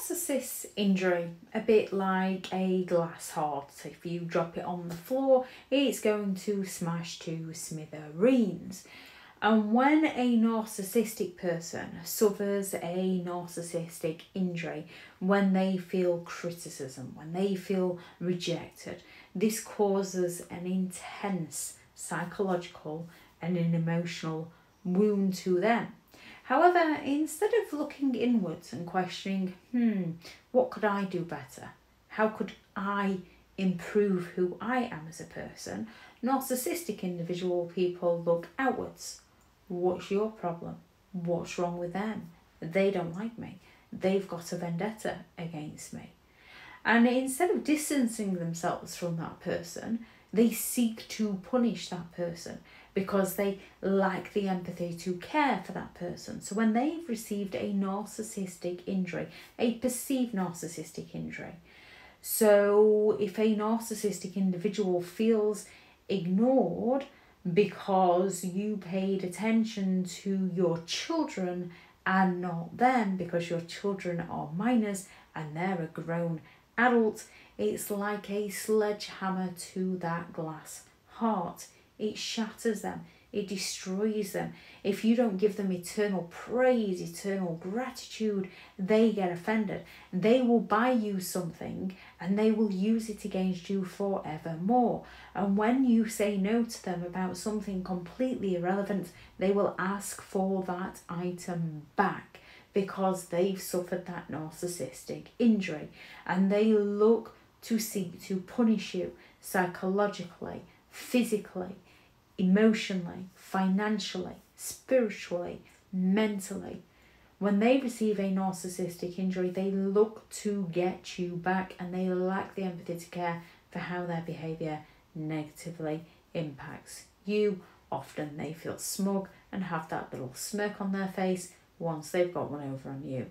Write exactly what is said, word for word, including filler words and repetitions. narcissist's injury, a bit like a glass heart. If you drop it on the floor, it's going to smash to smithereens. And when a narcissistic person suffers a narcissistic injury, when they feel criticism, when they feel rejected, this causes an intense psychological and an emotional wound to them. However, instead of looking inwards and questioning, hmm, what could I do better? How could I improve who I am as a person? Narcissistic individual people look outwards. What's your problem? What's wrong with them? They don't like me. They've got a vendetta against me. And instead of distancing themselves from that person, they seek to punish that person, because they lack the empathy to care for that person. So when they've received a narcissistic injury, a perceived narcissistic injury, so if a narcissistic individual feels ignored because you paid attention to your children and not them, because your children are minors and they're a grown adult, it's like a sledgehammer to that glass heart. It shatters them, it destroys them. If you don't give them eternal praise, eternal gratitude, they get offended. They will buy you something and they will use it against you forevermore. And when you say no to them about something completely irrelevant, they will ask for that item back because they've suffered that narcissistic injury. And they look to seek to punish you psychologically, physically, emotionally, financially, spiritually, mentally. When they receive a narcissistic injury, they look to get you back and they lack the empathy to care for how their behaviour negatively impacts you. Often they feel smug and have that little smirk on their face once they've got one over on you.